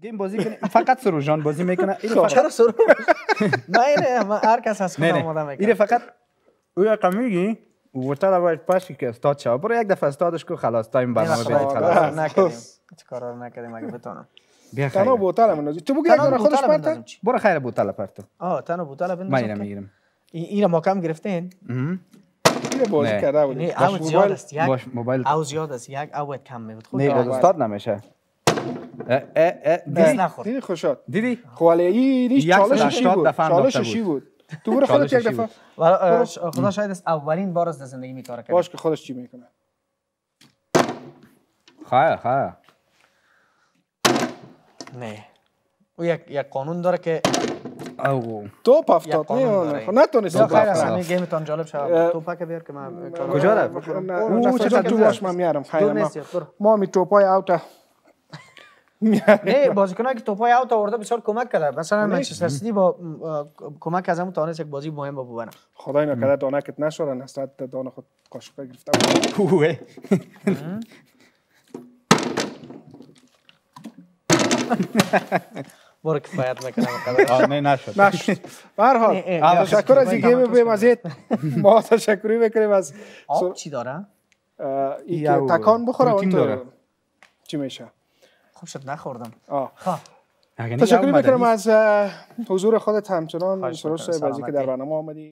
Din bozicine, fakat surujjon bozimekana. Chara suru? Naire, arkas asqona modamekana. Ire fakat uya qamigi ووتا را باید پاشی که استاد چاو برو یک دفعه استادش کو خلاص تایم برنامه بدید خلاص نکنیم هیچ کارا نکردیم اگه بتونم بیا خیر تنو بوتال بندازی تو بگی اگه خودش پرت برو خیر بوتال پرت آه تنو بوتال بندازم من میگیرم اینا ما کم گرفتین یه بازی کرده بود موبایل او زیاد است یک اوت کم میبود خود استاد نمیشه دیدی خوشات دیدی خوالیش چالششی بود تو برو خودت یک دفعه خدا شاید است اولین بار از زندگی می کار کرد باش که خودش چی میکنه خیر خیر نه او یک قانون داره که او توپ افتاد نه نتونست خیر است همین گیمتون جالب شد توپک بیار که من کجا رفت او چرا تو واش من میارم خیر ما می توپای اوت نه بازیکنایی که توپای اوت آورده بسیار کمک کرده مثلا منچستر سیتی با کمک از همون تانست یک بازی مهم با ببره خدای نکرده دانکت نشورن استاد دان خود کاشکه گرفته کوه برو کفایت نکنم نه نشد برحال تشکر از این گیم بمزید ما تشکری بکنیم از آب چی داره؟ این که تکان بخوره اونطور چی میشه؟ خوب شد نخوردم تشکر میکنم از حضور خودت همچنان سروش بازی که در برنامه آمدی.